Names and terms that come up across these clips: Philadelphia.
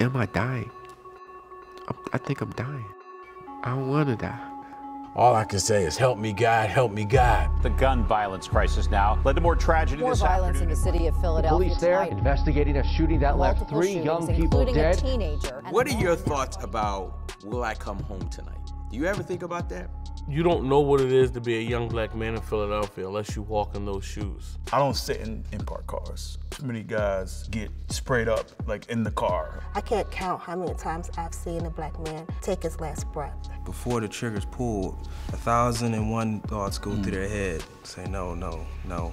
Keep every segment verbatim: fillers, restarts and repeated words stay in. Am I dying? I'm, I think I'm dying. I don't want to die. All I can say is help me, God, help me, God. The gun violence crisis now led to more tragedy more this violence afternoon. in the city of Philadelphia. The police there tonight. investigating a shooting that Multiple left three shootings, young people dead. A teenager what are your thoughts about will I come home tonight? Do you ever think about that? You don't know what it is to be a young black man in Philadelphia unless you walk in those shoes. I don't sit in, in parked cars. Too many guys get sprayed up like in the car. I can't count how many times I've seen a black man take his last breath. Before the trigger's pulled, a thousand and one thoughts go mm. through their head. Say no, no, no,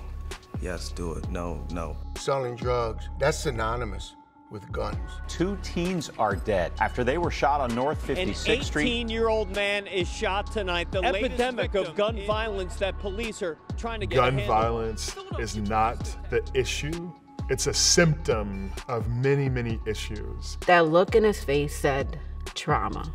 yes, do it, no, no. Selling drugs, that's synonymous with guns. Two teens are dead after they were shot on North fifty-sixth Street. An eighteen-year-old man is shot tonight. The epidemic of gun violence that police are trying to get a handle on. Gun violence is not the issue. It's a symptom of many, many issues. That look in his face said trauma,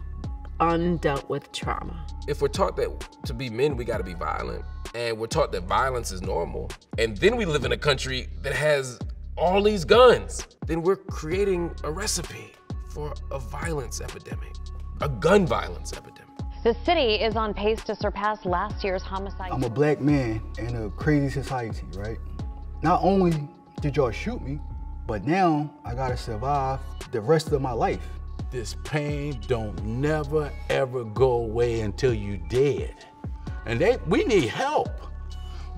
undealt with trauma. If we're taught that to be men, we gotta be violent, and we're taught that violence is normal, and then we live in a country that has all these guns, then we're creating a recipe for a violence epidemic, a gun violence epidemic. The city is on pace to surpass last year's homicide. I'm a black man in a crazy society, right? Not only did y'all shoot me, but now I gotta survive the rest of my life. This pain don't never ever go away until you dead. And they, we need help.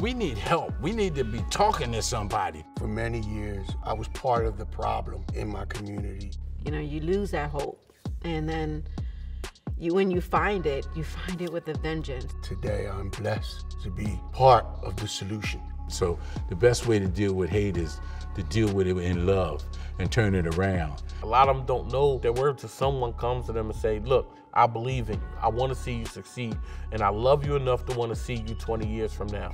We need help. We need to be talking to somebody. For many years, I was part of the problem in my community. You know, you lose that hope. And then you, when you find it, you find it with a vengeance. Today, I'm blessed to be part of the solution. So the best way to deal with hate is to deal with it in love and turn it around. A lot of them don't know their words until someone comes to them and say, look, I believe in you. I want to see you succeed. And I love you enough to want to see you twenty years from now.